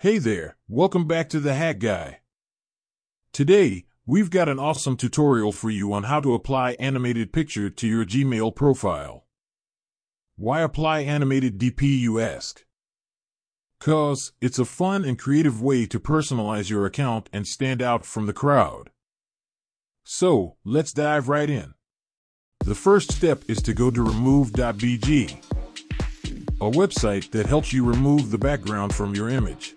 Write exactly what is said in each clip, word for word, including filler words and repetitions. Hey there, welcome back to the Hack Guy. Today, we've got an awesome tutorial for you on how to apply animated picture to your Gmail profile. Why apply animated D P, you ask? Cause it's a fun and creative way to personalize your account and stand out from the crowd. So, let's dive right in. The first step is to go to remove dot B G, a website that helps you remove the background from your image.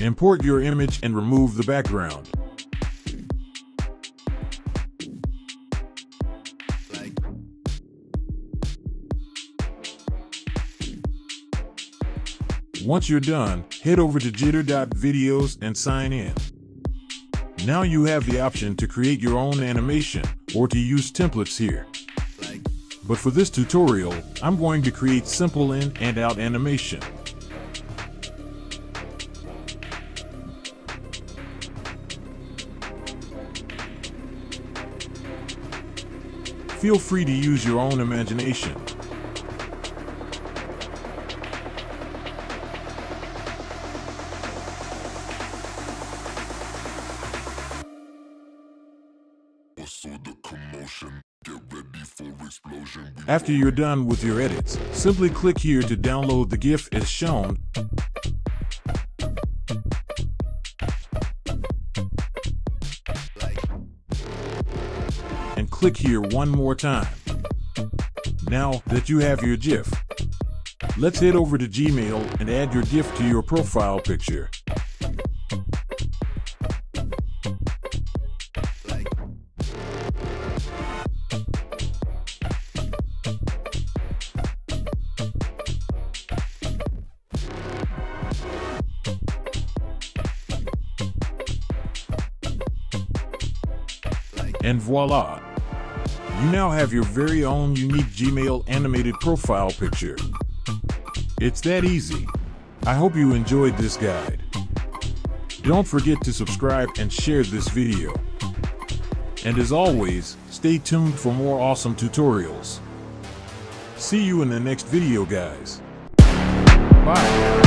Import your image and remove the background. Once you're done, head over to jitter dot videos and sign in. Now you have the option to create your own animation or to use templates here. But for this tutorial, I'm going to create simple in and out animation. Feel free to use your own imagination. After you're done with your edits, simply click here to download the GIF as shown. And click here one more time. Now that you have your GIF, let's head over to Gmail and add your GIF to your profile picture. And voila! You now have your very own unique Gmail animated profile picture. It's that easy. I hope you enjoyed this guide. Don't forget to subscribe and share this video. And as always, stay tuned for more awesome tutorials. See you in the next video, guys. Bye!